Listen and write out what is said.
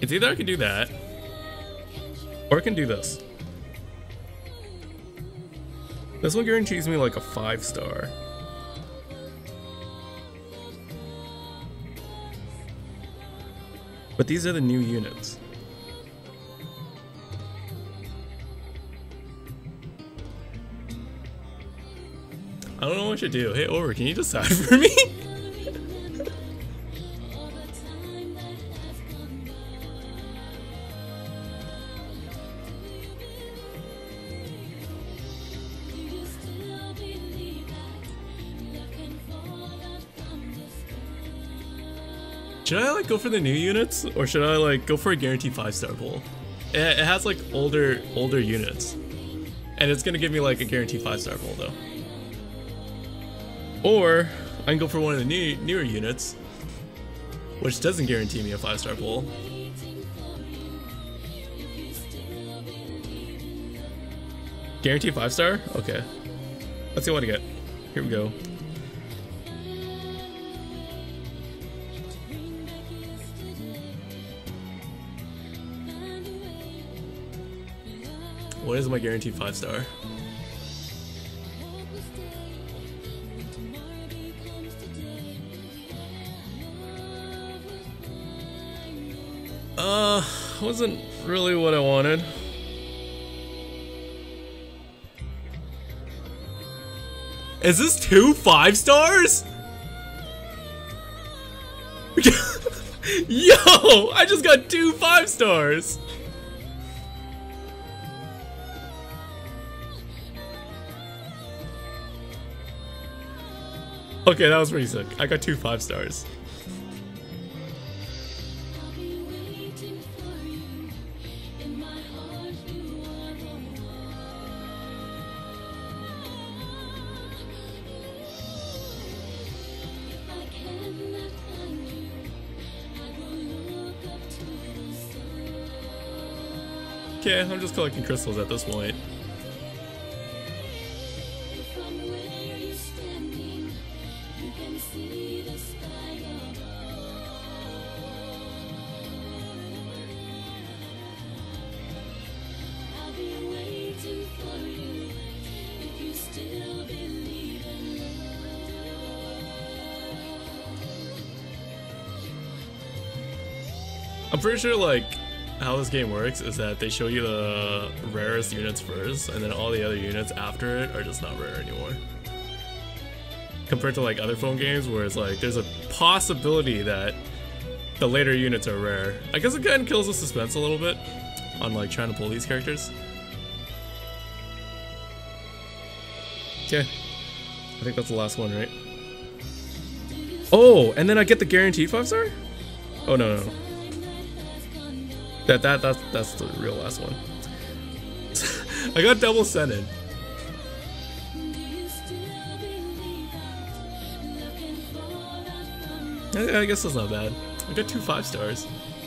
It's either I can do that, or I can do this. This one guarantees me like a 5-star. But these are the new units. I don't know what to do. Hey, Over, can you decide for me? Should I like go for the new units, or should I like go for a guaranteed 5-star pool? It has like older units, and it's gonna give me like a guaranteed 5-star pool though. Or I can go for one of the newer units, which doesn't guarantee me a 5-star pool. Guaranteed 5-star? Okay. Let's see what I get. Here we go. What is my guaranteed 5-star? Wasn't really what I wanted. Is this 2 5-stars? Yo, I just got 2 5-stars. Okay, that was pretty sick. I got 2 5-stars. Okay, I'm just collecting crystals at this point. I'm pretty sure like how this game works is that they show you the rarest units first, and then all the other units after it are just not rare anymore. Compared to like other phone games where it's like there's a possibility that the later units are rare. I guess it kind of kills the suspense a little bit on like trying to pull these characters. Okay, I think that's the last one, right? Oh, and then I get the guaranteed 5-star? Oh no. That's the real last one. I got double scented. I guess that's not bad. I got 2 5-stars.